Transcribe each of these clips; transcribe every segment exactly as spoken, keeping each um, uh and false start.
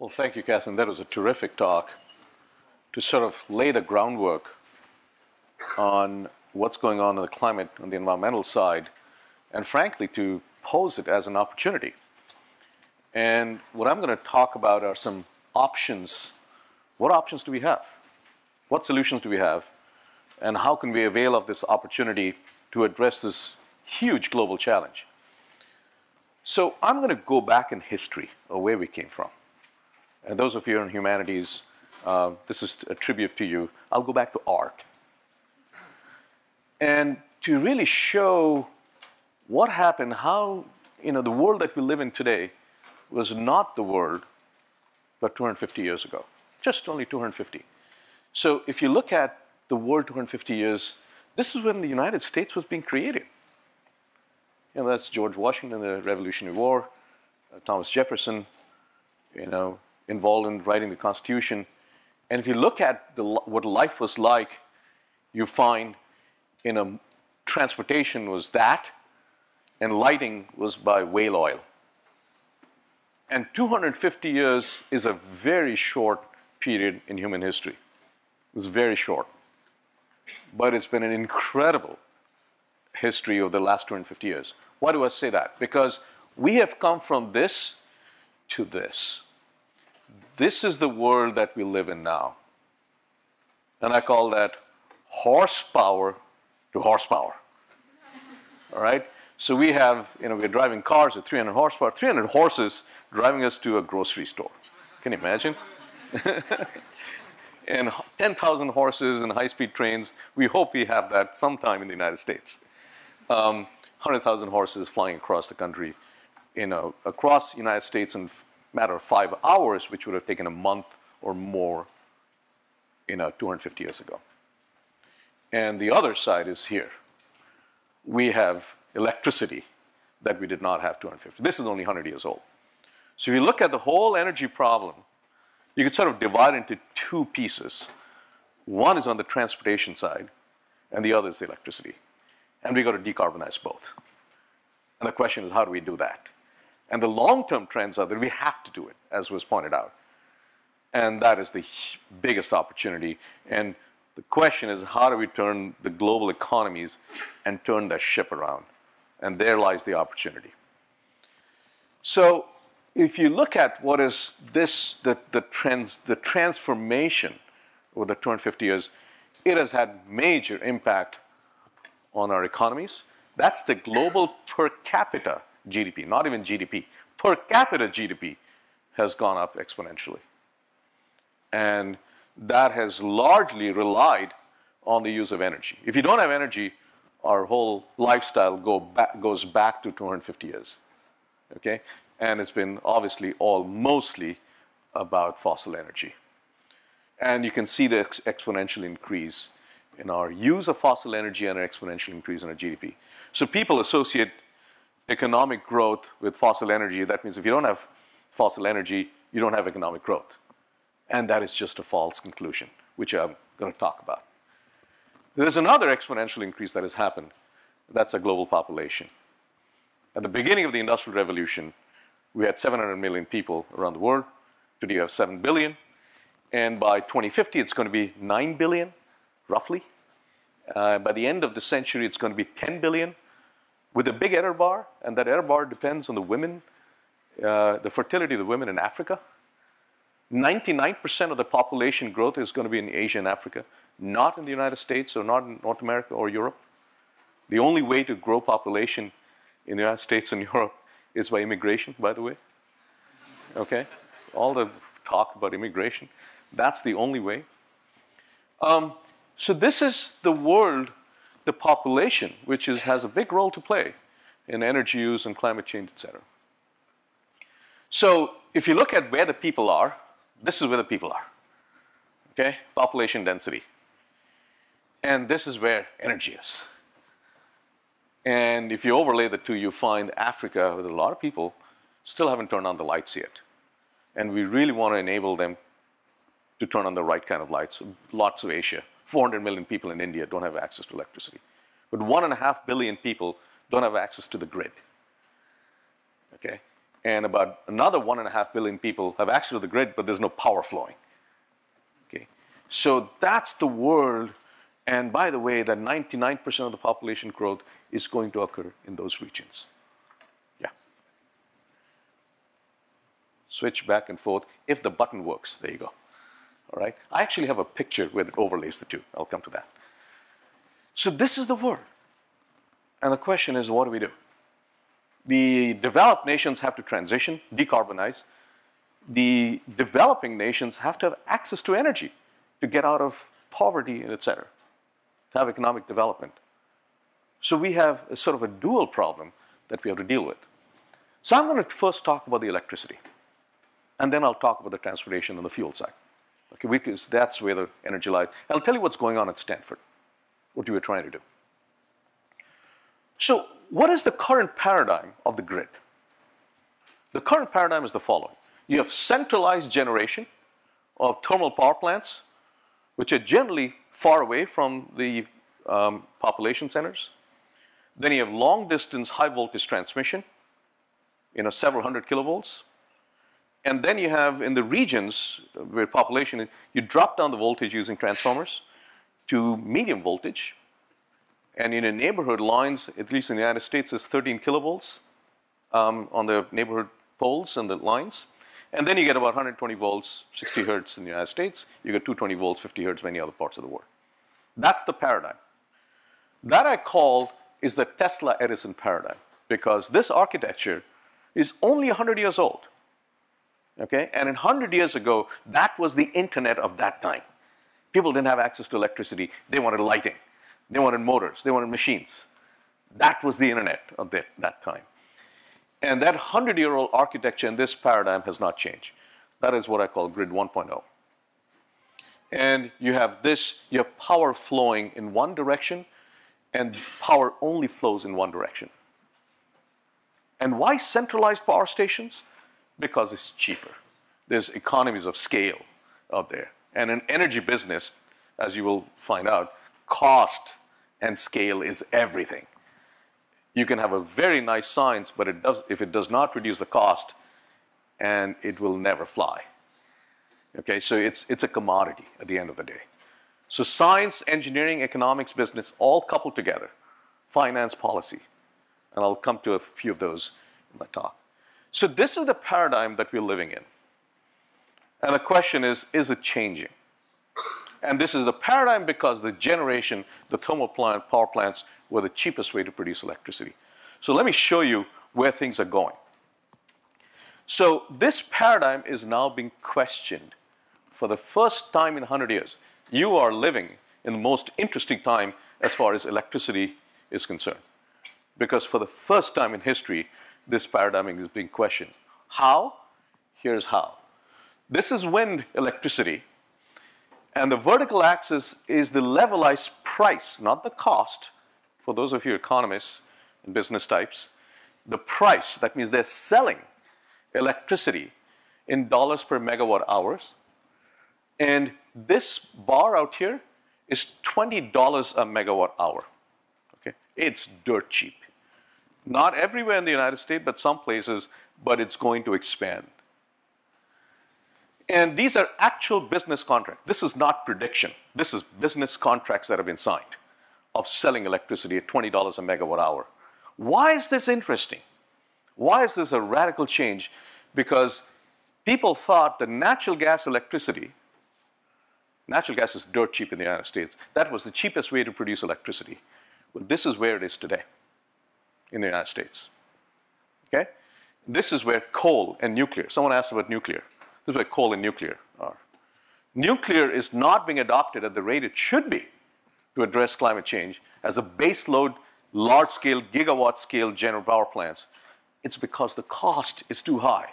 Well, thank you, Catherine. That was a terrific talk to sort of lay the groundwork on what's going on in the climate and the environmental side, and frankly, to pose it as an opportunity. And what I'm going to talk about are some options. What options do we have? What solutions do we have? And how can we avail of this opportunity to address this huge global challenge? So I'm going to go back in history of where we came from. And those of you in humanities, uh, this is a tribute to you. I'll go back to art. And to really show what happened, how, you know, the world that we live in today was not the world but two hundred fifty years ago, just only two hundred fifty. So if you look at the world two hundred fifty years, this is when the United States was being created. You know, that's George Washington, the Revolutionary War, uh, Thomas Jefferson, you know, involved in writing the Constitution. And if you look at the, what life was like, you find, you know, transportation was that, and lighting was by whale oil. And two hundred fifty years is a very short period in human history. It's very short. But it's been an incredible history of the last two hundred fifty years. Why do I say that? Because we have come from this to this. This is the world that we live in now. And I call that horsepower to horsepower. All right? So we have, you know, we're driving cars at three hundred horsepower, three hundred horses driving us to a grocery store. Can you imagine? And ten thousand horses and high-speed trains. We hope we have that sometime in the United States. Um, one hundred thousand horses flying across the country, you know, across the United States in a matter of five hours, which would have taken a month or more, you know, two hundred fifty years ago. And the other side is here. We have electricity that we did not have two hundred fifty. This is only one hundred years old. So if you look at the whole energy problem, you could sort of divide into two pieces. One is on the transportation side, and the other is the electricity. And we've got to decarbonize both. And the question is, how do we do that? And the long-term trends are that we have to do it, as was pointed out. And that is the biggest opportunity. And the question is, how do we turn the global economies and turn that ship around? And there lies the opportunity. So if you look at what is this, the, the trends, the transformation over the two hundred fifty years, it has had major impact on our economies. That's the global per capita G D P, not even G D P. Per capita G D P has gone up exponentially. And that has largely relied on the use of energy. If you don't have energy, our whole lifestyle go back, goes back to two hundred fifty years, okay? And it's been obviously all mostly about fossil energy. And you can see the ex exponential increase in our use of fossil energy and an exponential increase in our G D P. So people associate economic growth with fossil energy. That means if you don't have fossil energy, you don't have economic growth. And that is just a false conclusion, which I'm going to talk about. There's another exponential increase that has happened. That's a global population. At the beginning of the Industrial Revolution, we had seven hundred million people around the world. Today we have seven billion. And by twenty fifty, it's going to be nine billion, roughly. Uh, by the end of the century, it's going to be ten billion with a big error bar. And that error bar depends on the women, uh, the fertility of the women in Africa. ninety-nine percent of the population growth is going to be in Asia and Africa, not in the United States or not in North America or Europe. The only way to grow population in the United States and Europe is by immigration, by the way. Okay? All the talk about immigration, that's the only way. Um, so this is the world, the population, which is, has a big role to play in energy use and climate change, et cetera. So if you look at where the people are, this is where the people are, okay? Population density. And this is where energy is. And if you overlay the two, you find Africa, with a lot of people, still haven't turned on the lights yet. And we really want to enable them to turn on the right kind of lights. Lots of Asia. four hundred million people in India don't have access to electricity. But one and a half billion people don't have access to the grid, okay? and about another one and a half billion people have access to the grid, but there's no power flowing. Okay, so that's the world. And by the way, that ninety-nine percent of the population growth is going to occur in those regions. Yeah. Switch back and forth if the button works. There you go. All right. I actually have a picture where it overlays the two. I'll come to that. So this is the world. And the question is, what do we do? The developed nations have to transition, decarbonize. The developing nations have to have access to energy to get out of poverty and et cetera, to have economic development. So we have a sort of a dual problem that we have to deal with. So I'm going to first talk about the electricity, and then I'll talk about the transportation and the fuel side. Okay, because that's where the energy lies. I'll tell you what's going on at Stanford, what we were trying to do. So what is the current paradigm of the grid? The current paradigm is the following. You have centralized generation of thermal power plants, which are generally far away from the um, population centers. Then you have long distance high voltage transmission, you know, several hundred kilovolts. And then you have in the regions where population, you drop down the voltage using transformers to medium voltage. And in a neighborhood lines, at least in the United States, is thirteen kilovolts um, on the neighborhood poles and the lines. And then you get about one hundred twenty volts, sixty hertz in the United States. You get two hundred twenty volts, fifty hertz, many other parts of the world. That's the paradigm. That I call is the Tesla Edison paradigm, because this architecture is only one hundred years old. Okay? And one hundred years ago, that was the internet of that time. People didn't have access to electricity. They wanted lighting. They wanted motors. They wanted machines. That was the internet of the, that time. And that one hundred year old architecture in this paradigm has not changed. That is what I call grid one point oh. And you have this, you have power flowing in one direction, and power only flows in one direction. And why centralized power stations? Because it's cheaper. There's economies of scale out there. And in energy business, as you will find out, cost and scale is everything. You can have a very nice science, but it does, if it does not reduce the cost, and it will never fly. Okay, so it's, it's a commodity at the end of the day. So science, engineering, economics, business, all coupled together. Finance, policy. And I'll come to a few of those in my talk. So this is the paradigm that we're living in. And the question is, is it changing? And this is the paradigm because the generation, the thermal plant, power plants were the cheapest way to produce electricity. So let me show you where things are going. So this paradigm is now being questioned for the first time in one hundred years. You are living in the most interesting time as far as electricity is concerned. Because for the first time in history, this paradigm is being questioned. How? Here's how. This is wind electricity. And the vertical axis is the levelized price, not the cost. For those of you economists and business types, the price, that means they're selling electricity in dollars per megawatt hours. And this bar out here is twenty dollars a megawatt hour. Okay? It's dirt cheap. Not everywhere in the United States, but some places, but it's going to expand. And these are actual business contracts. This is not prediction. This is business contracts that have been signed of selling electricity at twenty dollars a megawatt hour. Why is this interesting? Why is this a radical change? Because people thought that natural gas electricity, natural gas is dirt cheap in the United States. That was the cheapest way to produce electricity. Well, this is where it is today in the United States. Okay? This is where coal and nuclear, someone asked about nuclear. This is where coal and nuclear are. Nuclear is not being adopted at the rate it should be to address climate change as a baseload, large-scale, gigawatt-scale general power plants. It's because the cost is too high.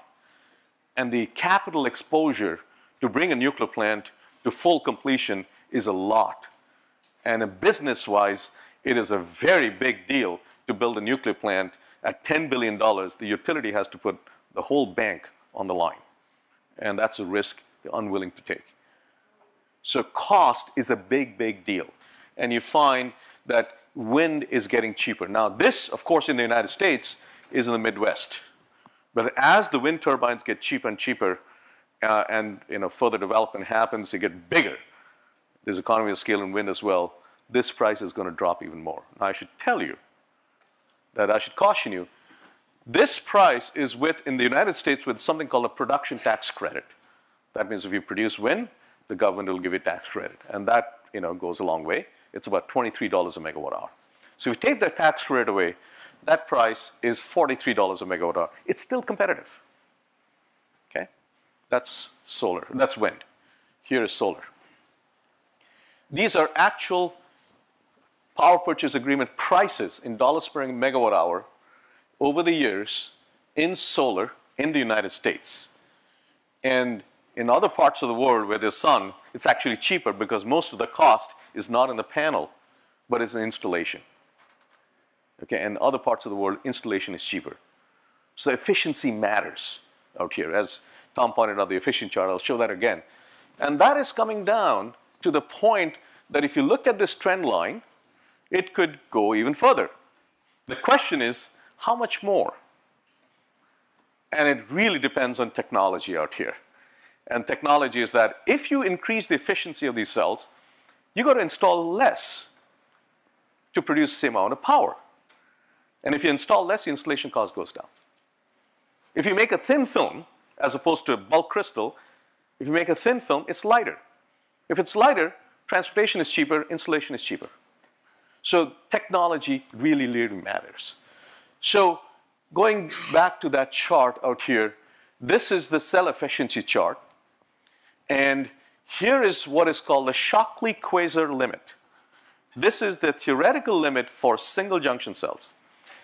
And the capital exposure to bring a nuclear plant to full completion is a lot. And business-wise, it is a very big deal to build a nuclear plant at ten billion dollars. The utility has to put the whole bank on the line. And that's a risk they're unwilling to take. So cost is a big, big deal. And you find that wind is getting cheaper. Now this, of course, in the United States is in the Midwest. But as the wind turbines get cheaper and cheaper, uh, and you know, further development happens, they get bigger. There's economy of scale in wind as well. This price is going to drop even more. Now, I should tell you that I should caution you. This price is with, in the United States, with something called a production tax credit. That means if you produce wind, the government will give you tax credit. And that, you know, goes a long way. It's about twenty-three dollars a megawatt hour. So if you take that tax credit away, that price is forty-three dollars a megawatt hour. It's still competitive. Okay? That's solar. That's wind. Here is solar. These are actual power purchase agreement prices in dollars per megawatt hour over the years in solar in the United States. And in other parts of the world where there's sun, it's actually cheaper because most of the cost is not in the panel, but it's in installation. Okay, and other parts of the world, installation is cheaper. So efficiency matters out here. As Tom pointed out, the efficient chart, I'll show that again. And that is coming down to the point that if you look at this trend line, it could go even further. The question is, how much more? And it really depends on technology out here. And technology is that if you increase the efficiency of these cells, you got to install less to produce the same amount of power. And if you install less, the installation cost goes down. If you make a thin film, as opposed to a bulk crystal, if you make a thin film, it's lighter. If it's lighter, transportation is cheaper, installation is cheaper. So technology really, really matters. So going back to that chart out here, this is the cell efficiency chart. And here is what is called the Shockley-Queisser limit. This is the theoretical limit for single junction cells,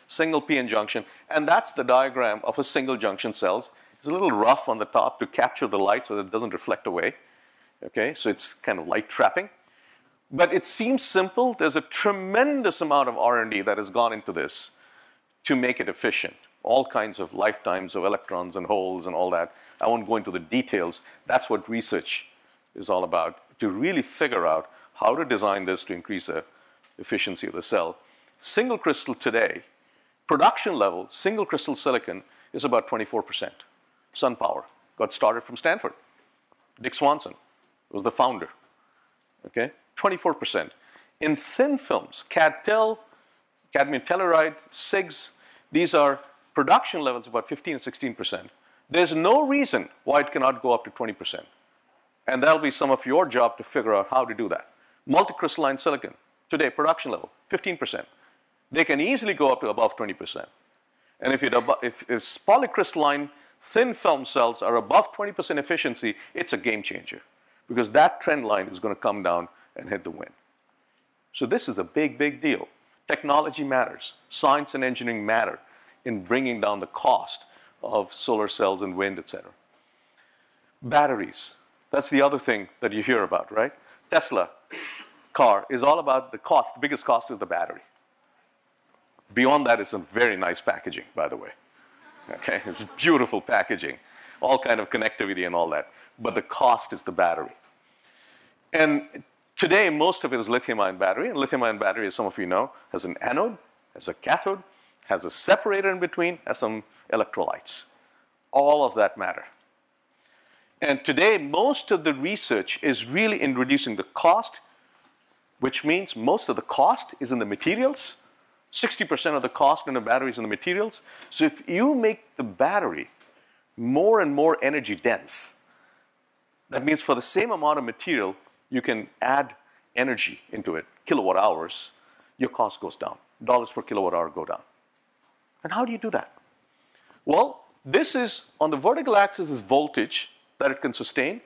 single p-n junction. And that's the diagram of a single junction cells. It's a little rough on the top to capture the light so that it doesn't reflect away. Okay, so it's kind of light trapping. But it seems simple. There's a tremendous amount of R and D that has gone into this to make it efficient. All kinds of lifetimes of electrons and holes and all that. I won't go into the details. That's what research is all about, to really figure out how to design this to increase the efficiency of the cell. Single crystal today, production level, single crystal silicon is about twenty-four percent. SunPower got started from Stanford. Dick Swanson was the founder. Okay, twenty-four percent. In thin films, CadTel, cadmium telluride, C I G S, these are production levels about fifteen and sixteen percent. There's no reason why it cannot go up to twenty percent. And that'll be some of your job to figure out how to do that. Multicrystalline silicon, today, production level, fifteen percent. They can easily go up to above twenty percent. And if, if, if polycrystalline thin film cells are above twenty percent efficiency, it's a game changer. Because that trend line is going to come down and hit the wind. So this is a big, big deal. Technology matters. Science and engineering matter in bringing down the cost of solar cells and wind, et cetera. Batteries. That's the other thing that you hear about, right? Tesla car is all about the cost. The biggest cost is the battery. Beyond that is some very nice packaging, by the way. Okay, it's beautiful packaging, all kind of connectivity and all that. But the cost is the battery. And today, most of it is lithium-ion battery. And lithium-ion battery, as some of you know, has an anode, has a cathode, has a separator in between, has some electrolytes. All of that matter. And today, most of the research is really in reducing the cost, which means most of the cost is in the materials. sixty percent of the cost in the batteries and the materials. So if you make the battery more and more energy dense, that means for the same amount of material, you can add energy into it, kilowatt hours, your cost goes down. Dollars per kilowatt hour go down. And how do you do that? Well, this is, on the vertical axis is voltage that it can sustain.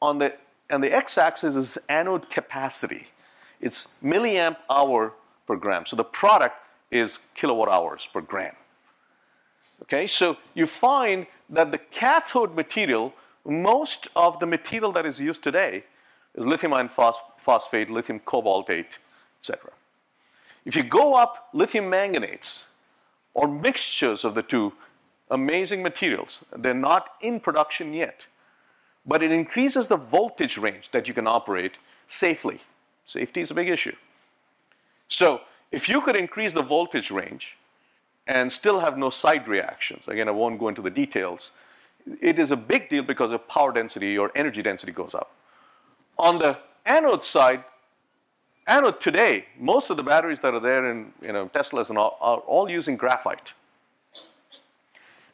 On the, and the x-axis is anode capacity. It's milliamp hour per gram. So the product is kilowatt hours per gram. Okay, so you find that the cathode material, most of the material that is used today is lithium iron phosphate, lithium cobaltate, et cetera. If you go up lithium manganates or mixtures of the two, amazing materials, they're not in production yet, but it increases the voltage range that you can operate safely. Safety is a big issue. So if you could increase the voltage range and still have no side reactions. Again, I won't go into the details. It is a big deal because your power density or energy density goes up. On the anode side, anode today, most of the batteries that are there in you know, Teslas and all are all using graphite.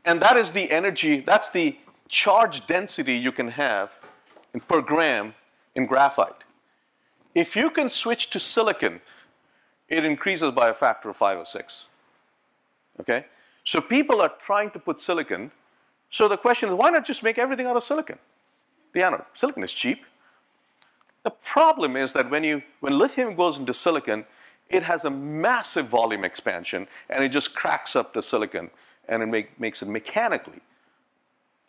And that is the energy, that's the charge density you can have in per gram in graphite. If you can switch to silicon, it increases by a factor of five or six. Okay? So people are trying to put silicon. So the question is, why not just make everything out of silicon? The anode. Silicon is cheap. The problem is that when, you, when lithium goes into silicon, it has a massive volume expansion, and it just cracks up the silicon, and it make, makes it mechanically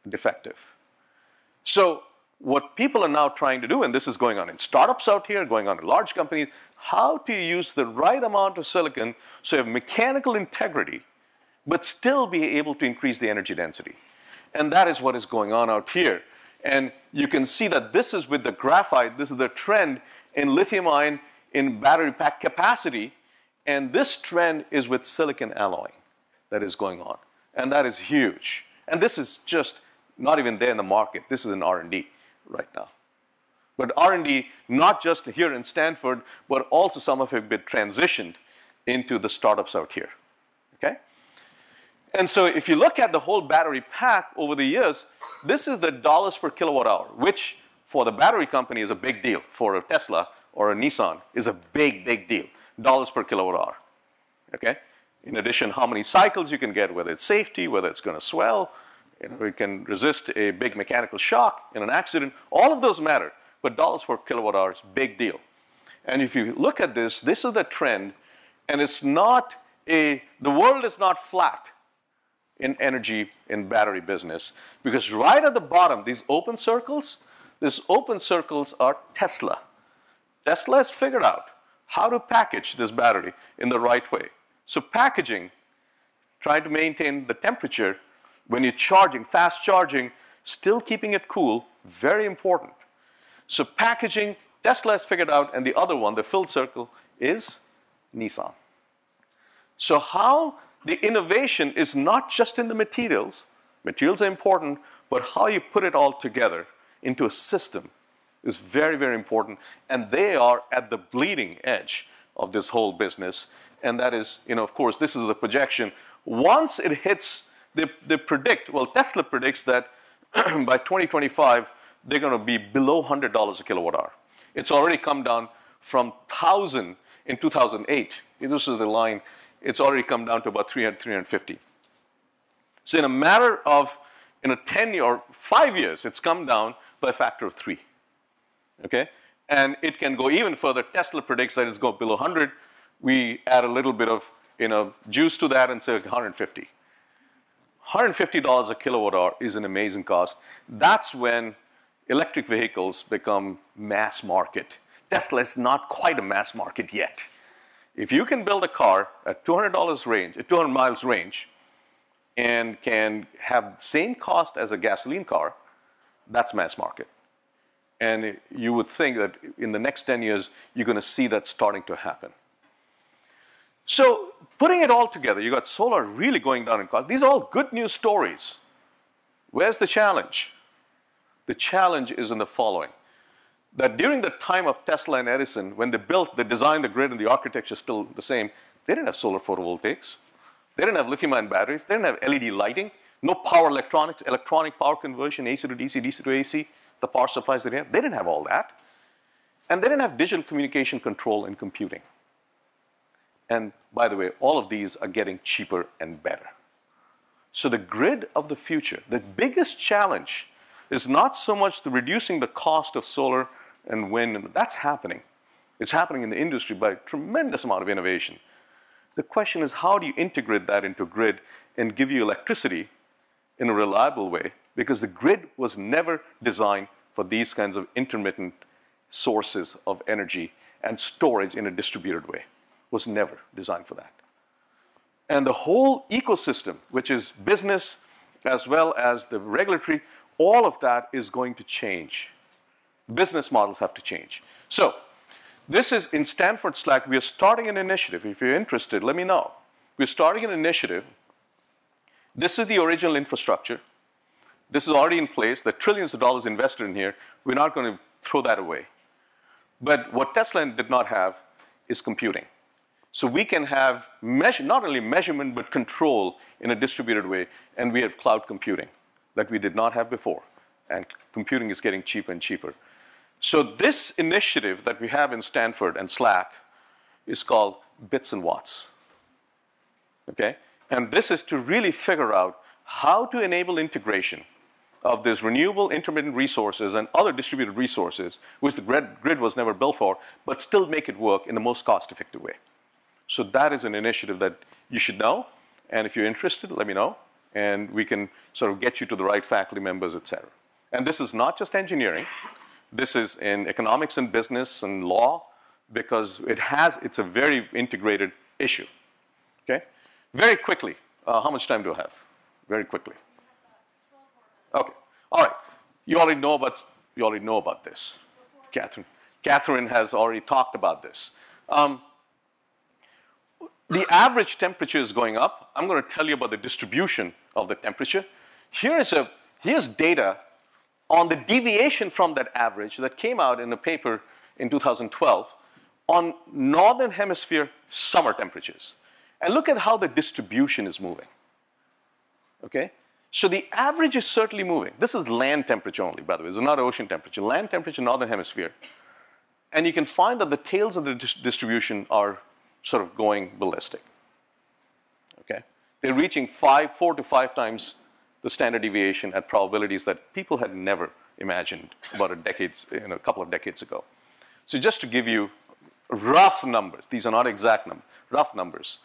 defective. So what people are now trying to do, and this is going on in startups out here, going on in large companies, how to use the right amount of silicon so you have mechanical integrity, but still be able to increase the energy density. And that is what is going on out here. And you can see that this is with the graphite, this is the trend in lithium ion in battery pack capacity, and this trend is with silicon alloying that is going on. And that is huge. And this is just not even there in the market. This is in R and D right now. But R and D, not just here in Stanford, but also some of it been transitioned into the startups out here, okay? And so if you look at the whole battery pack over the years, this is the dollars per kilowatt hour, which for the battery company is a big deal. For a Tesla or a Nissan is a big, big deal, dollars per kilowatt hour, okay? In addition, how many cycles you can get, whether it's safety, whether it's gonna swell, you know, it can resist a big mechanical shock in an accident, all of those matter. But dollars per kilowatt hour is a big deal. And if you look at this, this is the trend, and it's not a, the world is not flat in energy in battery business, because right at the bottom, these open circles, these open circles are Tesla. Tesla has figured out how to package this battery in the right way. So packaging, trying to maintain the temperature when you're charging, fast charging, still keeping it cool, very important. So packaging, Tesla has figured out, and the other one, the filled circle, is Nissan. So how the innovation is not just in the materials, materials are important, but how you put it all together into a system is very, very important, and they are at the bleeding edge of this whole business, and that is, you know, of course, this is the projection. Once it hits, they, they predict, well, Tesla predicts that by twenty twenty-five, they're going to be below one hundred dollars a kilowatt hour. It's already come down from one thousand in two thousand eight. This is the line. It's already come down to about three hundred, three fifty. So in a matter of in a ten year or five years, it's come down by a factor of three. Okay? And it can go even further. Tesla predicts that it's going below one hundred. We add a little bit of you know, juice to that and say one hundred fifty. one hundred fifty dollars a kilowatt hour is an amazing cost. That's when electric vehicles become mass market. Tesla is not quite a mass market yet. If you can build a car at two hundred dollars range, at two hundred miles range, and can have the same cost as a gasoline car, that's mass market. And you would think that in the next ten years, you're going to see that starting to happen. So putting it all together, you got solar really going down in cost. These are all good news stories. Where's the challenge? The challenge is in the following, that during the time of Tesla and Edison, when they built, they designed the grid and the architecture is still the same, they didn't have solar photovoltaics. They didn't have lithium-ion batteries. They didn't have L E D lighting, no power electronics, electronic power conversion, A C to D C, D C to A C, the power supplies they had. They didn't have all that. And they didn't have digital communication control and computing. And by the way, all of these are getting cheaper and better. So the grid of the future, the biggest challenge is not so much the reducing the cost of solar and wind. That's happening. It's happening in the industry by a tremendous amount of innovation. The question is, how do you integrate that into a grid and give you electricity in a reliable way? Because the grid was never designed for these kinds of intermittent sources of energy, and storage in a distributed way was never designed for that. And the whole ecosystem, which is business as well as the regulatory, all of that is going to change. Business models have to change. So this is in Stanford SLAC. We are starting an initiative. If you're interested, let me know. We're starting an initiative This is the original infrastructure. This is already in place. There are trillions of dollars invested in here. We're not going to throw that away. But what Tesla did not have is computing. So we can have measure, not only measurement, but control in a distributed way. And we have cloud computing that we did not have before. And computing is getting cheaper and cheaper. So this initiative that we have in Stanford and SLAC is called Bits and Watts. Okay? And this is to really figure out how to enable integration of these renewable intermittent resources and other distributed resources, which the grid, grid was never built for, but still make it work in the most cost-effective way. So that is an initiative that you should know. And if you're interested, let me know. And we can sort of get you to the right faculty members, et cetera. And this is not just engineering. This is in economics and business and law, because it has, it's a very integrated issue, okay? Very quickly, uh, how much time do I have? Very quickly. Okay, all right. You already know about, you already know about this. Catherine, Catherine has already talked about this. Um, the average temperature is going up. I'm gonna tell you about the distribution of the temperature. Here is a, here's data on the deviation from that average that came out in a paper in two thousand twelve on northern hemisphere summer temperatures. And look at how the distribution is moving, okay? So the average is certainly moving. This is land temperature only, by the way. This is not ocean temperature. Land temperature, northern hemisphere. And you can find that the tails of the dis distribution are sort of going ballistic, okay? They're reaching five, four to five times the standard deviation at probabilities that people had never imagined about a decades, you know, a couple of decades ago. So just to give you rough numbers, these are not exact numbers, rough numbers.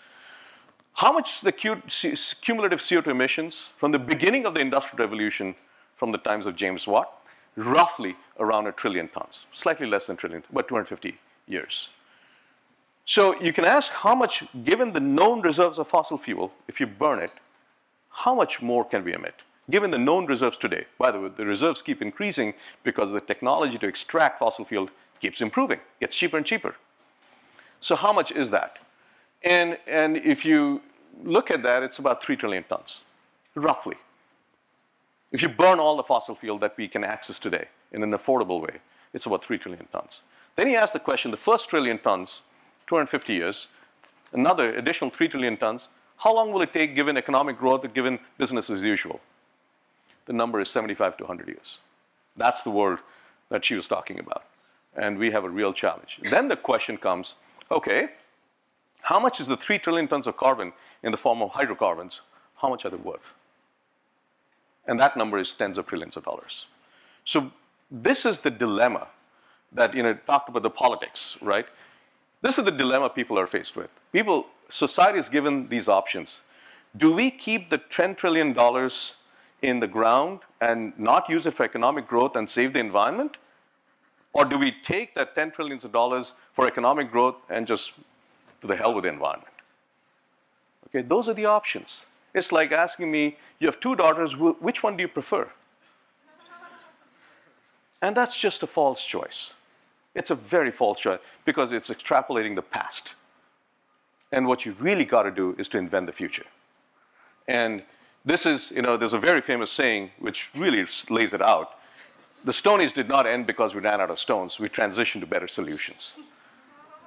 How much is the cumulative C O two emissions from the beginning of the Industrial Revolution from the times of James Watt? Roughly around a trillion tons, slightly less than a trillion, about two hundred fifty years. So you can ask how much, given the known reserves of fossil fuel, if you burn it, how much more can we emit, given the known reserves today? By the way, the reserves keep increasing because the technology to extract fossil fuel keeps improving, gets cheaper and cheaper. So how much is that? And, and if you look at that, it's about three trillion tons, roughly. If you burn all the fossil fuel that we can access today in an affordable way, it's about three trillion tons. Then he asked the question, the first trillion tons, two hundred fifty years, another additional three trillion tons, how long will it take given economic growth, given business as usual? The number is seventy-five to one hundred years. That's the world that she was talking about. And we have a real challenge. Then the question comes, okay, how much is the three trillion tons of carbon in the form of hydrocarbons? How much are they worth? And that number is tens of trillions of dollars. So this is the dilemma that, you know, talked about the politics, right? This is the dilemma people are faced with. People, society is given these options. Do we keep the ten trillion dollars in the ground and not use it for economic growth and save the environment? Or do we take that ten trillion dollars for economic growth and just to the hell with the environment? Okay, those are the options. It's like asking me, you have two daughters, which one do you prefer? And that's just a false choice. It's a very false choice because it's extrapolating the past. And what you really got to do is to invent the future. And this is, you know, there's a very famous saying which really lays it out. The Stone Age did not end because we ran out of stones. We transitioned to better solutions.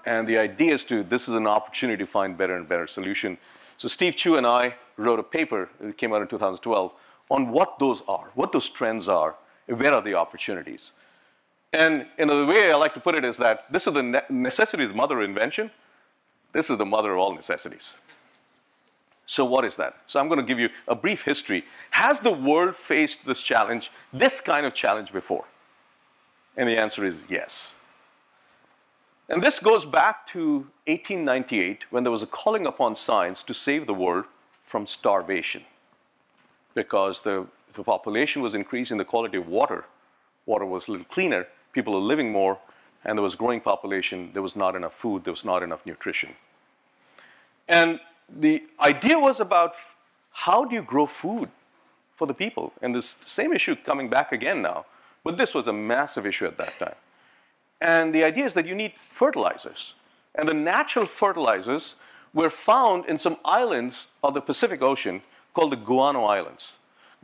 And the idea is to, this is an opportunity to find better and better solution. So Steve Chu and I wrote a paper, it came out in two thousand twelve, on what those are, what those trends are, and where are the opportunities. And you know, the way I like to put it is that this is the necessity of the mother of invention. This is the mother of all necessities. So what is that? So I'm going to give you a brief history. Has the world faced this challenge, this kind of challenge before? And the answer is yes. And this goes back to eighteen ninety-eight when there was a calling upon science to save the world from starvation because the, the population was increasing, the quality of water. Water was a little cleaner, people were living more, and there was growing population, there was not enough food, there was not enough nutrition. And the idea was about how do you grow food for the people? And this same issue coming back again now, but this was a massive issue at that time. And the idea is that you need fertilizers. And the natural fertilizers were found in some islands of the Pacific Ocean called the Guano Islands.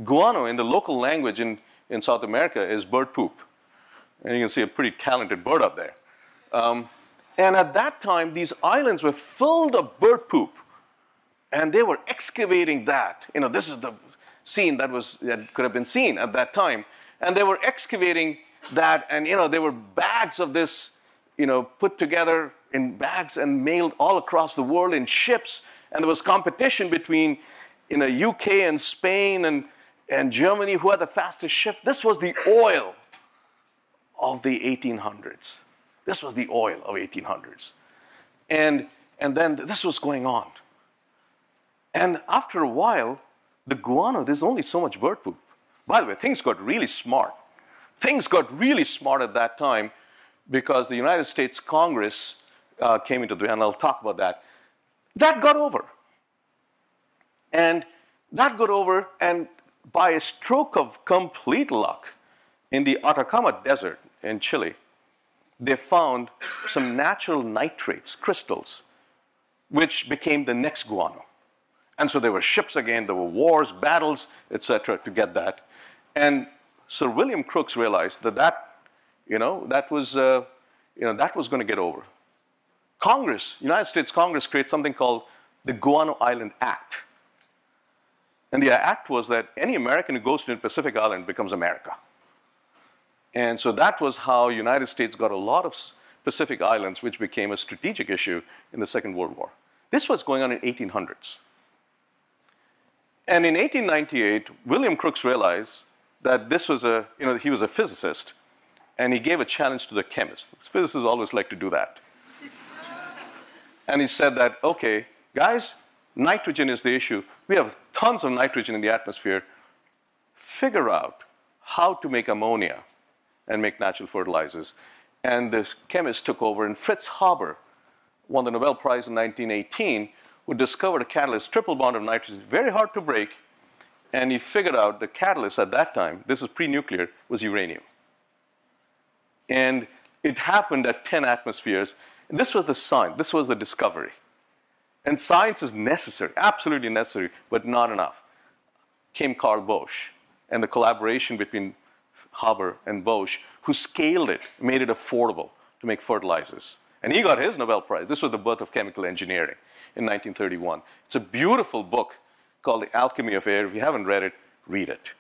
Guano, in the local language in, in South America, is bird poop. And you can see a pretty talented bird up there. Um, and at that time, these islands were filled of bird poop. And they were excavating that. You know, this is the scene that, was, that could have been seen at that time. And they were excavating that. And, you know, there were bags of this, you know, put together in bags and mailed all across the world in ships. And there was competition between, you know, U K and Spain and, and Germany, who had the fastest ship. This was the oil of the eighteen hundreds. This was the oil of eighteen hundreds. And, and then this was going on. And after a while, the guano, there's only so much bird poop. By the way, things got really smart. Things got really smart at that time because the United States Congress uh, came into the, and I'll talk about that. That got over. And that got over, and by a stroke of complete luck, in the Atacama Desert in Chile, they found some natural nitrates, crystals, which became the next guano. And so there were ships again, there were wars, battles, et cetera, to get that. And Sir William Crookes realized that that, you know, that was, uh, you know, that was going to get over. Congress, United States Congress, creates something called the Guano Island Act. And the act was that any American who goes to a Pacific island becomes America. And so that was how the United States got a lot of Pacific islands, which became a strategic issue in the Second World War. This was going on in the eighteen hundreds. And in eighteen ninety-eight, William Crookes realized that this was a, you know, he was a physicist, and he gave a challenge to the chemist. Physicists always like to do that. And he said that, okay, guys, nitrogen is the issue. We have tons of nitrogen in the atmosphere. Figure out how to make ammonia and make natural fertilizers. And the chemist took over, and Fritz Haber won the Nobel Prize in nineteen eighteen, who discovered a catalyst, triple bond of nitrogen, very hard to break. And he figured out the catalyst at that time, this is pre-nuclear, was uranium. And it happened at ten atmospheres. And this was the sign, this was the discovery. And science is necessary, absolutely necessary, but not enough. Came Carl Bosch and the collaboration between Haber and Bosch, who scaled it, made it affordable to make fertilizers. And he got his Nobel Prize. This was the birth of chemical engineering in nineteen thirty-one. It's a beautiful book called The Alchemy of Air. If you haven't read it, read it.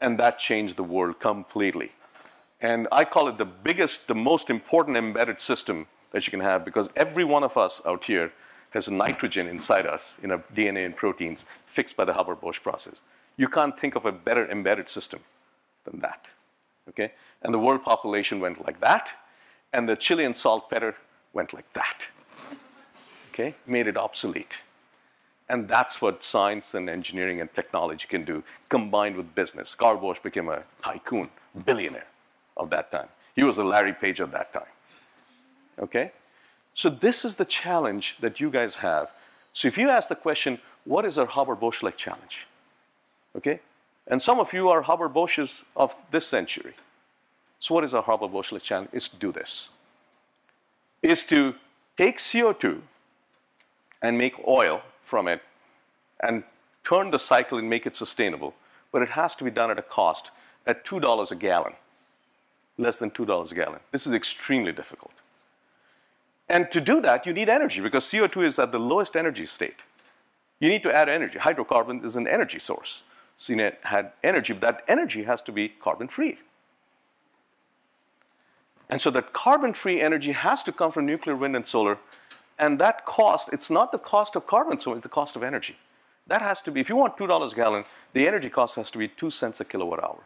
And that changed the world completely. And I call it the biggest, the most important embedded system that you can have, because every one of us out here has nitrogen inside us in our D N A and proteins fixed by the Haber-Bosch process. You can't think of a better embedded system than that, okay? And the world population went like that, and the Chilean saltpeter went like that, okay? Made it obsolete. And that's what science and engineering and technology can do, combined with business. Carl Bosch became a tycoon, billionaire of that time. He was a Larry Page of that time, okay? So this is the challenge that you guys have. So if you ask the question, what is our Haber-Bosch-like challenge, okay? And some of you are Haber-Bosches of this century. So what is our Haber-Bosch-like challenge? It's to do this. It's to take C O two and make oil from it and turn the cycle and make it sustainable. But it has to be done at a cost at two dollars a gallon, less than two dollars a gallon. This is extremely difficult. And to do that, you need energy, because C O two is at the lowest energy state. You need to add energy. Hydrocarbon is an energy source. So you had energy, but that energy has to be carbon-free. And so that carbon-free energy has to come from nuclear, wind, and solar. And that cost, it's not the cost of carbon, so it's the cost of energy. That has to be, if you want two dollars a gallon, the energy cost has to be two cents a kilowatt hour.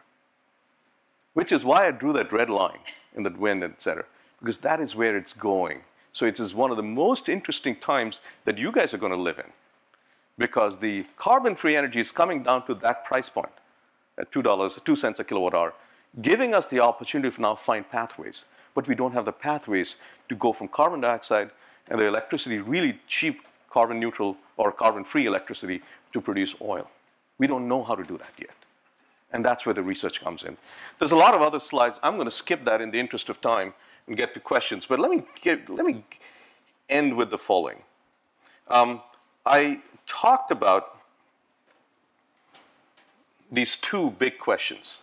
Which is why I drew that red line in the wind, et cetera, because that is where it's going. So it is one of the most interesting times that you guys are going to live in, because the carbon-free energy is coming down to that price point at two dollars, two cents a kilowatt hour, giving us the opportunity to now find pathways. But we don't have the pathways to go from carbon dioxide and the electricity, really cheap carbon neutral or carbon-free electricity, to produce oil. We don't know how to do that yet. And that's where the research comes in. There's a lot of other slides. I'm going to skip that in the interest of time and get to questions. But let me, get, let me end with the following. Um, I talked about these two big questions.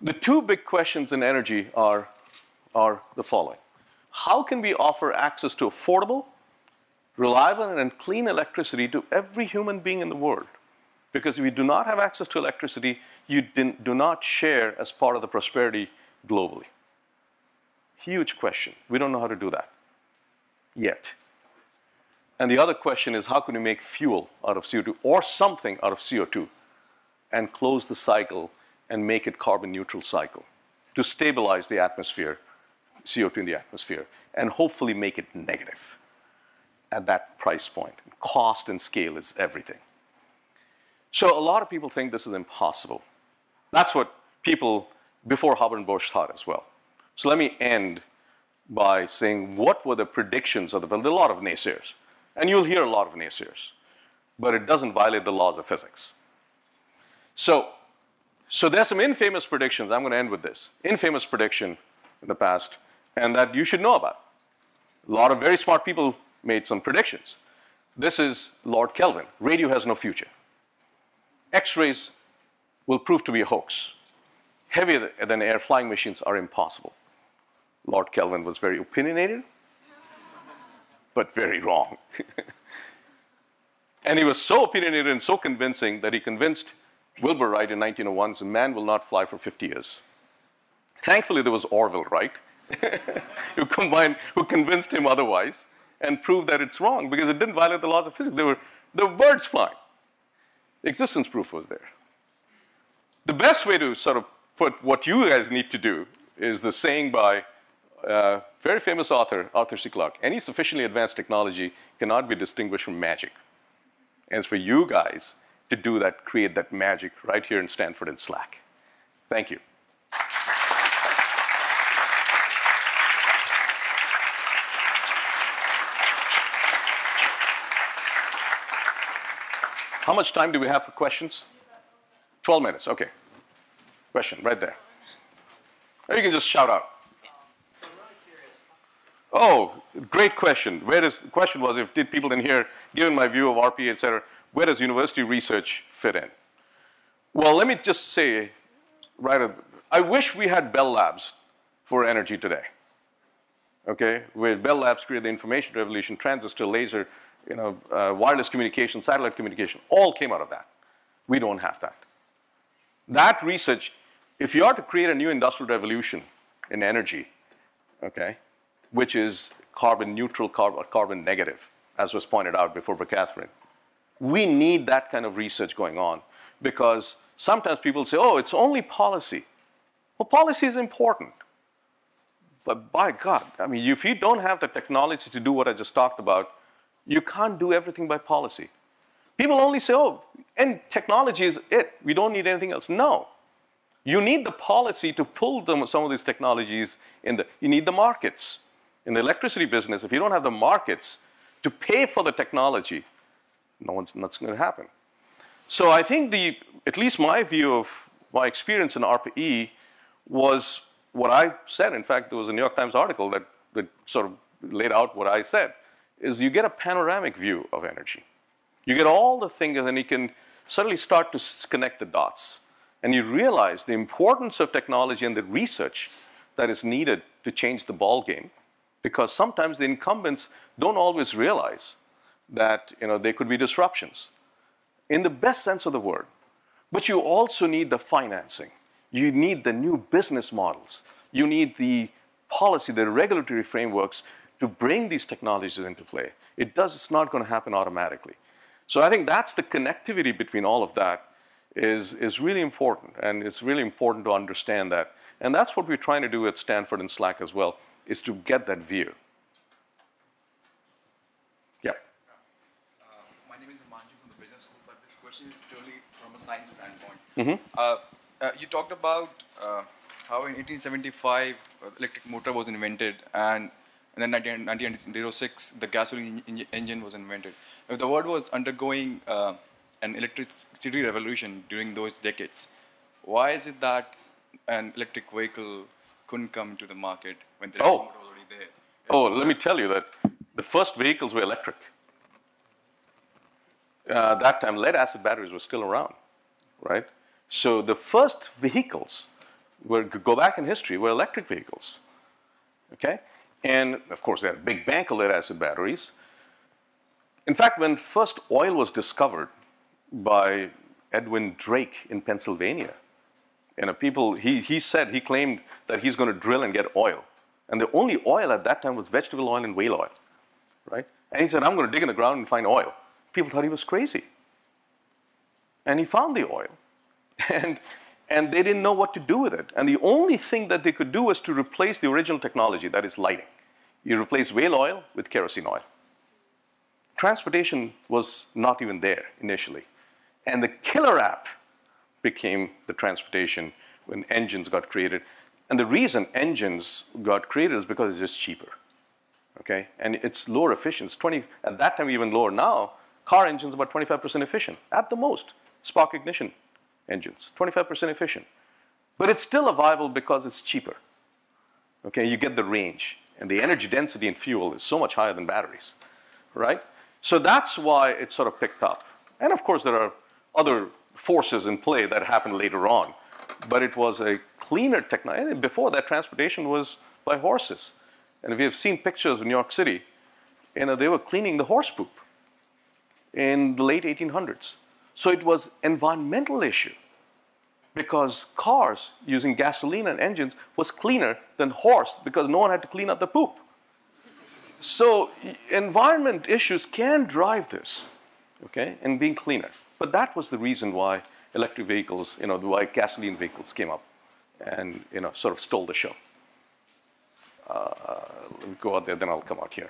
The two big questions in energy are, are the following. How can we offer access to affordable, reliable, and clean electricity to every human being in the world? Because if you do not have access to electricity, you do not share as part of the prosperity globally. Huge question. We don't know how to do that yet. And the other question is, how can we make fuel out of C O two or something out of C O two and close the cycle and make it carbon neutral cycle to stabilize the atmosphere, C O two in the atmosphere, and hopefully make it negative at that price point. Cost and scale is everything. So a lot of people think this is impossible. That's what people before Haber and Bosch thought as well. So let me end by saying, what were the predictions of the, well, there are a lot of naysayers. And you'll hear a lot of naysayers, but it doesn't violate the laws of physics. So, so there's some infamous predictions. I'm going to end with this. Infamous prediction in the past, and that you should know about. A lot of very smart people made some predictions. This is Lord Kelvin. Radio has no future. X-rays will prove to be a hoax. Heavier than air flying machines are impossible. Lord Kelvin was very opinionated, but very wrong. And he was so opinionated and so convincing that he convinced Wilbur Wright in nineteen oh one that man will not fly for fifty years. Thankfully, there was Orville Wright, who, combined, who convinced him otherwise and proved that it's wrong because it didn't violate the laws of physics. There were, there were birds flying. Existence proof was there. The best way to sort of put what you guys need to do is the saying by Uh, very famous author, Arthur C. Clarke. Any sufficiently advanced technology cannot be distinguished from magic. And it's for you guys to do that, create that magic right here in Stanford and SLAC. Thank you. How much time do we have for questions? twelve minutes, okay. Question right there. Or you can just shout out. Oh, great question. Where does, the question was, if did people in here, given my view of R P E, et cetera, where does university research fit in? Well, let me just say, right, I wish we had Bell Labs for energy today, okay? Where Bell Labs created the information revolution, transistor, laser, you know, uh, wireless communication, satellite communication, all came out of that. We don't have that. That research, if you are to create a new industrial revolution in energy, okay, which is carbon neutral, carbon negative, as was pointed out before by Catherine. We need that kind of research going on because sometimes people say, oh, it's only policy. Well, policy is important. But by God, I mean, if you don't have the technology to do what I just talked about, you can't do everything by policy. People only say, oh, and technology is it. We don't need anything else. No. You need the policy to pull them, some of these technologies in the, you need the markets. In the electricity business, if you don't have the markets to pay for the technology, no one's, that's going to happen. So I think the, at least my view of my experience in ARPA-E was what I said. In fact, there was a New York Times article that, that sort of laid out what I said, is you get a panoramic view of energy. You get all the things and then you can suddenly start to connect the dots. And you realize the importance of technology and the research that is needed to change the ball game. Because sometimes the incumbents don't always realize that, you know, there could be disruptions in the best sense of the word. But you also need the financing. You need the new business models. You need the policy, the regulatory frameworks to bring these technologies into play. It does, it's not going to happen automatically. So I think that's the connectivity between all of that is, is really important. And it's really important to understand that. And that's what we're trying to do at Stanford and SLAC as well, is to get that view. Yeah. Uh, my name is Himanju from the business school, but this question is purely from a science standpoint. Mm-hmm. uh, uh, you talked about uh, how in eighteen seventy-five uh, electric motor was invented, and, and then in nineteen oh six the gasoline en engine was invented. If the world was undergoing uh, an electricity revolution during those decades, why is it that an electric vehicle couldn't come to the market when the oh. motor was already there? Oh, let me tell you that the first vehicles were electric. Uh, that time, lead acid batteries were still around. right? So the first vehicles were, go back in history, were electric vehicles, okay? And of course they had a big bank of lead acid batteries. In fact, when first oil was discovered by Edwin Drake in Pennsylvania, you know, people, he, he said, he claimed that he's going to drill and get oil. And the only oil at that time was vegetable oil and whale oil, right? And he said, I'm going to dig in the ground and find oil. People thought he was crazy. And he found the oil. And, and they didn't know what to do with it. And the only thing that they could do was to replace the original technology, that is lighting. You replace whale oil with kerosene oil. Transportation was not even there initially. And the killer app became the transportation when engines got created. And the reason engines got created is because it's just cheaper, okay? And it's lower efficiency. twenty at that time, even lower now, car engines about twenty-five percent efficient at the most. Spark ignition engines, twenty-five percent efficient. But it's still viable because it's cheaper, okay? You get the range, and the energy density in fuel is so much higher than batteries, right? So that's why it sort of picked up. And of course, there are other forces in play that happened later on, but it was a cleaner technology. Before that, transportation was by horses. And if you have seen pictures of New York City, you know, they were cleaning the horse poop in the late eighteen hundreds. So it was an environmental issue because cars using gasoline and engines was cleaner than horse because no one had to clean up the poop. So environment issues can drive this, okay, and being cleaner. But that was the reason why electric vehicles, you know, why gasoline vehicles came up and, you know, sort of stole the show. Uh, let me go out there, then I'll come out here.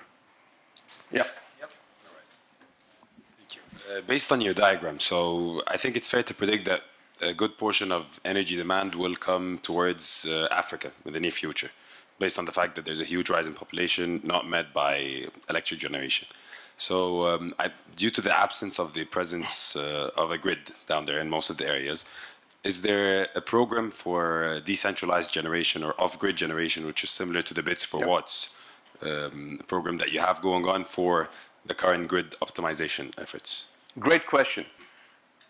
Yeah. Yep. All right. Thank you. Uh, based on your diagram, so I think it's fair to predict that a good portion of energy demand will come towards uh, Africa in the near future, based on the fact that there's a huge rise in population not met by electric generation. So um, I, due to the absence of the presence uh, of a grid down there in most of the areas, is there a program for decentralized generation or off-grid generation, which is similar to the Bits for yep. Watts um, program that you have going on for the current grid optimization efforts? Great question.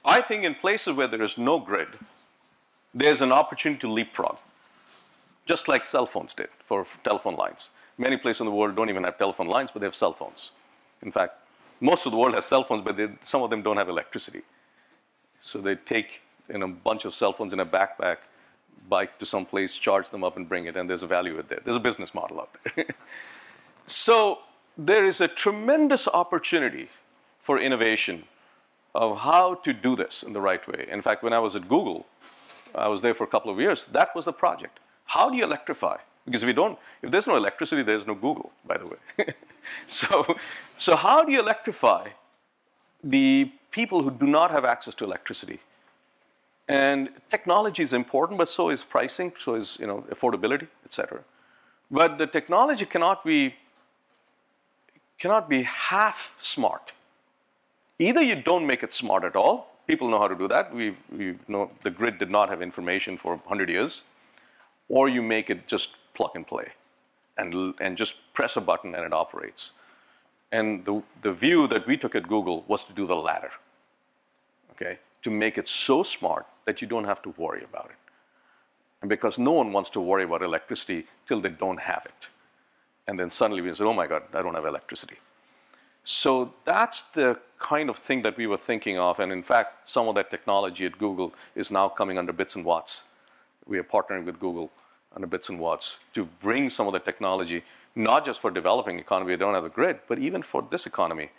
I think in places where there is no grid, there's an opportunity to leapfrog, just like cell phones did for telephone lines. Many places in the world don't even have telephone lines, but they have cell phones. In fact, most of the world has cell phones, but they, some of them don't have electricity. So they take in a bunch of cell phones in a backpack, bike to some place, charge them up and bring it, and there's a value in there. There's a business model out there. So there is a tremendous opportunity for innovation of how to do this in the right way. In fact, when I was at Google, I was there for a couple of years, that was the project. How do you electrify? Because if, we don't, if there's no electricity, there's no Google, by the way. So, so how do you electrify the people who do not have access to electricity? And technology is important, but so is pricing, so is you know, affordability, et cetera. But the technology cannot be, cannot be half smart. Either you don't make it smart at all. People know how to do that. We, we know the grid did not have information for a hundred years. Or you make it just plug and play and, and just press a button and it operates. And the, the view that we took at Google was to do the latter, okay? To make it so smart that you don't have to worry about it. And because no one wants to worry about electricity till they don't have it. And then suddenly we say, oh my God, I don't have electricity. So that's the kind of thing that we were thinking of. And in fact, some of that technology at Google is now coming under Bits and Watts. We are partnering with Google under Bits and Watts to bring some of the technology, not just for developing economy, we don't have a grid, but even for this economy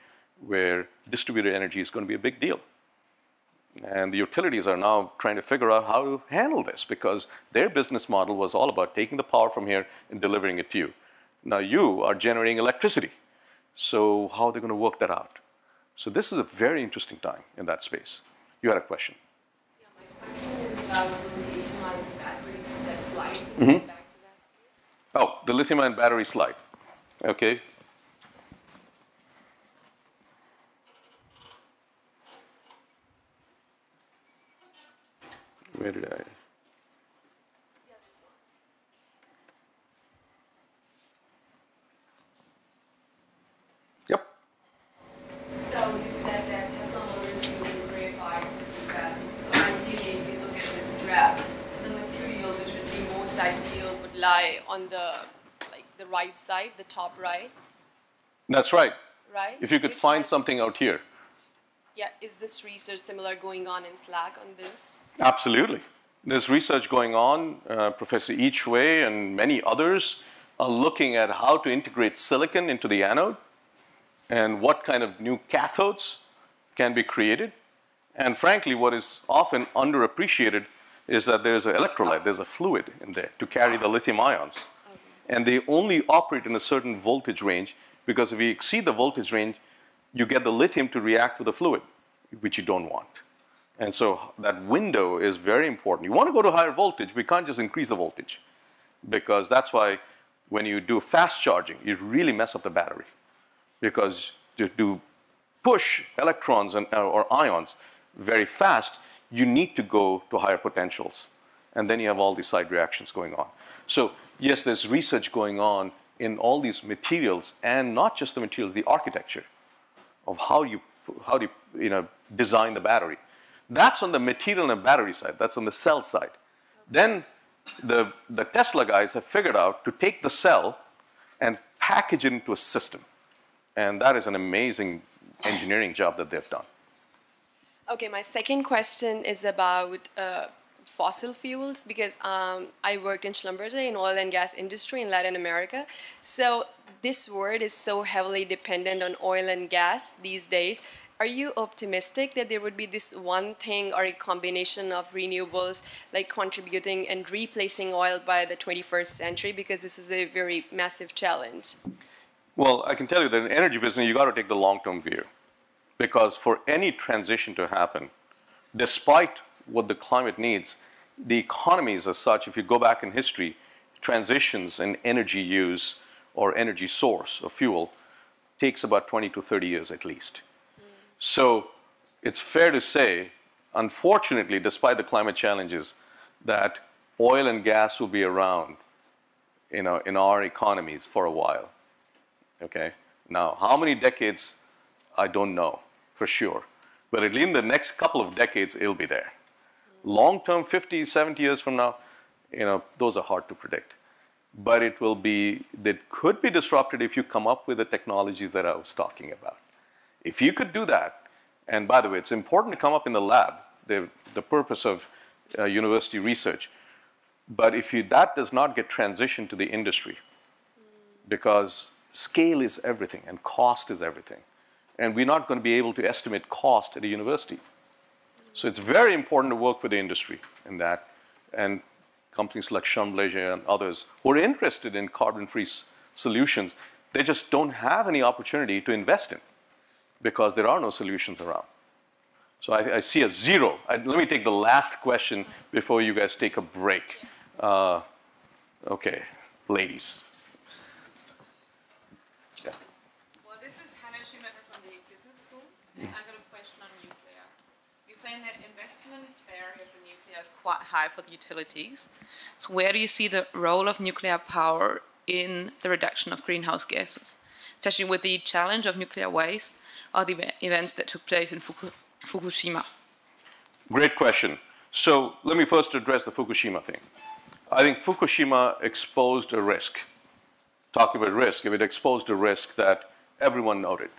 where distributed energy is going to be a big deal. And the utilities are now trying to figure out how to handle this because their business model was all about taking the power from here and delivering it to you. Now you are generating electricity. So how are they going to work that out? So this is a very interesting time in that space. You had a question. Yeah, my question is about losing slide. Mm-hmm. Back to that. Oh, the lithium-ion battery slide. Okay. Where did I? Yeah, this one. Yep. So you said that Tesla lowers the grid by fifty grams. So I do grab. So the material which would be most ideal would lie on the like the right side, the top right. That's right. Right. If you could which find side? something out here. Yeah. Is this research similar going on in SLAC on this? Absolutely. There's research going on. Uh, Professor Ichwe and many others are looking at how to integrate silicon into the anode and what kind of new cathodes can be created. And frankly, what is often underappreciated is that there's an electrolyte, there's a fluid in there to carry the lithium ions. Okay. And they only operate in a certain voltage range, because if you exceed the voltage range, you get the lithium to react with the fluid, which you don't want. And so that window is very important. You want to go to higher voltage, we can't just increase the voltage, because that's why when you do fast charging, you really mess up the battery, because to do push electrons and, or ions very fast, you need to go to higher potentials. And then you have all these side reactions going on. So yes, there's research going on in all these materials, and not just the materials, the architecture of how you, how do you, you know, design the battery. That's on the material and battery side. That's on the cell side. Then the, the Tesla guys have figured out to take the cell and package it into a system. And that is an amazing engineering job that they've done. Okay, my second question is about uh, fossil fuels, because um, I worked in Schlumberger in oil and gas industry in Latin America. So this word is so heavily dependent on oil and gas these days. Are you optimistic that there would be this one thing or a combination of renewables like contributing and replacing oil by the twenty-first century? Because this is a very massive challenge. Well, I can tell you that in the energy business, you got to take the long-term view. Because for any transition to happen, despite what the climate needs, the economies as such, if you go back in history, transitions in energy use or energy source of fuel takes about twenty to thirty years at least. So it's fair to say, unfortunately, despite the climate challenges, that oil and gas will be around, you know, in our economies for a while. Okay? Now, how many decades, I don't know for sure. But at least in the next couple of decades, it'll be there. Long-term, fifty, seventy years from now, you know, those are hard to predict. But it will be, that could be disrupted if you come up with the technologies that I was talking about. If you could do that, and by the way, it's important to come up in the lab, the, the purpose of uh, university research. But if you, that does not get transitioned to the industry, because scale is everything and cost is everything. And we're not going to be able to estimate cost at a university. So it's very important to work with the industry in that. And companies like Schlumberger and others who are interested in carbon-free solutions, they just don't have any opportunity to invest in, because there are no solutions around. So I, I see a zero. I, let me take the last question before you guys take a break. Uh, okay, ladies. Yeah. Well, this is Hannah Schumacher from the Business School, and I've got a question on nuclear. You're saying that investment barrier for nuclear is quite high for the utilities. So where do you see the role of nuclear power in the reduction of greenhouse gases, especially with the challenge of nuclear waste or the events that took place in Fukushima? Great question. So let me first address the Fukushima thing. I think Fukushima exposed a risk. Talking about risk, it exposed a risk that everyone noted.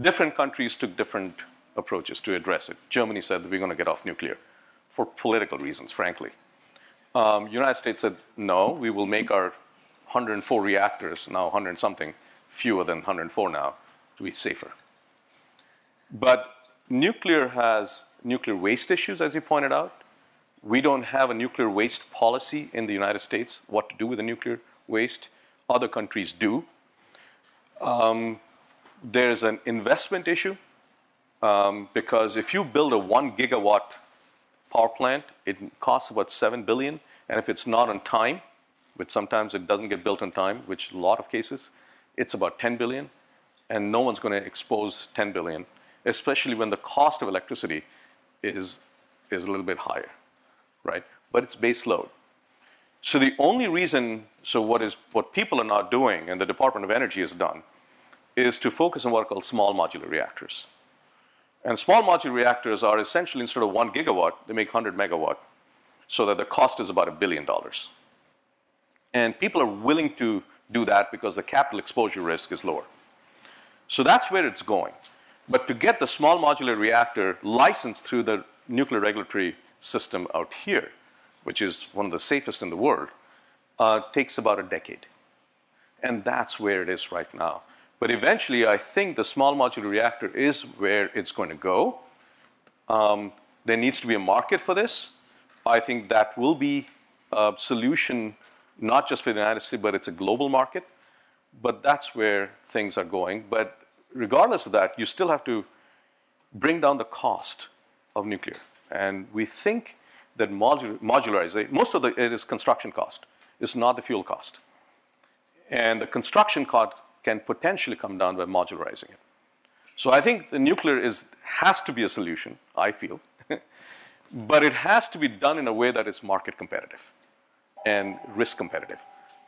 Different countries took different approaches to address it. Germany said that we're going to get off nuclear for political reasons, frankly. Um, United States said, no, we will make our one hundred four reactors, now one hundred something, fewer than one hundred four now, to be safer. But nuclear has nuclear waste issues, as you pointed out. We don't have a nuclear waste policy in the United States, what to do with the nuclear waste. Other countries do. Um, there's an investment issue, um, because if you build a one gigawatt power plant, it costs about seven billion dollars. And if it's not on time, which sometimes it doesn't get built on time, which a lot of cases, it's about ten billion dollars. And no one's going to expose ten billion dollars, especially when the cost of electricity is, is a little bit higher, right? But it's base load. So the only reason, so what, is, what people are not doing, and the Department of Energy has done, is to focus on what are called small modular reactors. And small modular reactors are essentially, instead of one gigawatt, they make one hundred megawatt. so that the cost is about a billion dollars. And people are willing to do that because the capital exposure risk is lower. So that's where it's going. But to get the small modular reactor licensed through the nuclear regulatory system out here, which is one of the safest in the world, uh, takes about a decade. And that's where it is right now. But eventually, I think the small modular reactor is where it's going to go. Um, there needs to be a market for this. I think that will be a solution not just for the United States, but it's a global market. But that's where things are going. But regardless of that, you still have to bring down the cost of nuclear. And we think that modular, modularization, most of the, it is construction cost. It's not the fuel cost. And the construction cost can potentially come down by modularizing it. So I think the nuclear is, has to be a solution, I feel. But it has to be done in a way that is market competitive and risk competitive.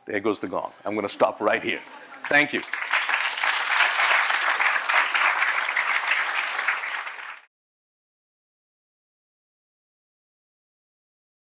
There goes the gong. I'm going to stop right here. Thank you.